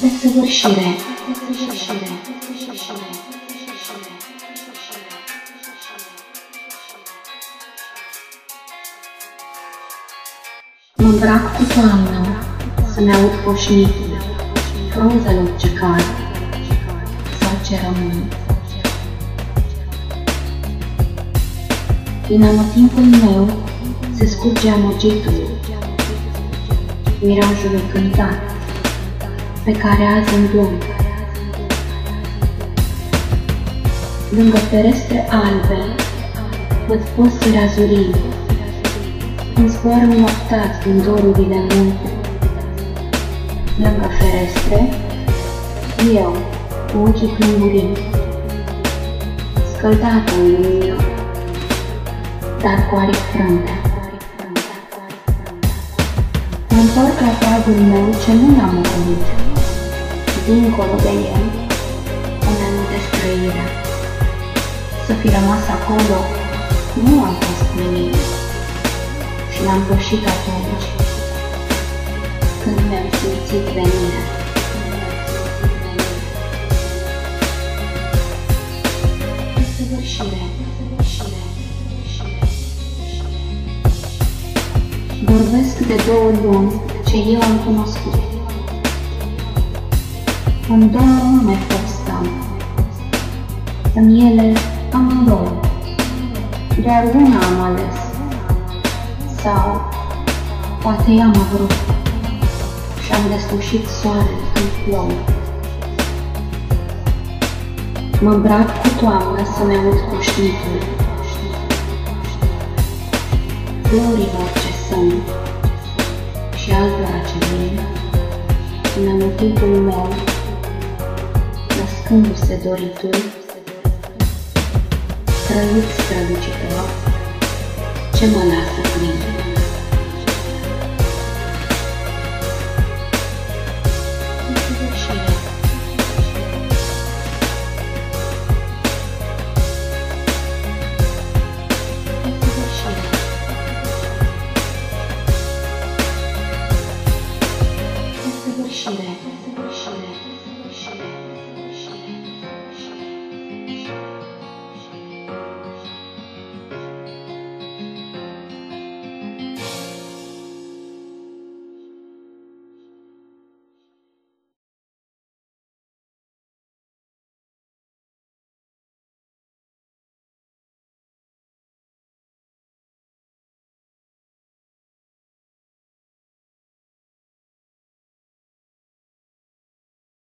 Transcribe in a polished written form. Desăvârșire. Mă îmbrac cu toamnă, să-mi aud poșniții, frunzelor ce cad sau ce rămân. Din anotimpul meu se scurge amogitul, mirajul cântat pe care azi îndom. Lângă ferestre albe văd posturi azurii, îmi zboară noaptați din dorurile munte. Lângă ferestre, eu, cu ochii plumburii, scăldată în lumină, dar cu aripi frânte. Mă-ntorc la pragul meu ce nu l-am întâlnit. Dincolo de el, îmi amintesc trăirea. Să fi rămas acolo, nu am fost nimic. Și l-am pășit atunci, când mi-am simțit venirea. Desăvârșire. Vorbesc de două lumi ce eu am cunoscut. În două lume postam. În ele amândouă. Doar una am ales. Sau poate i-am vrut și am deslușit soarele când plouă. Mă îmbrac cu toamnă să-mi aud cușnitul florilor ce sunt și altora ce vin în anotimpul meu, născându-se doritul, strălucitor, ce mă lasă plin.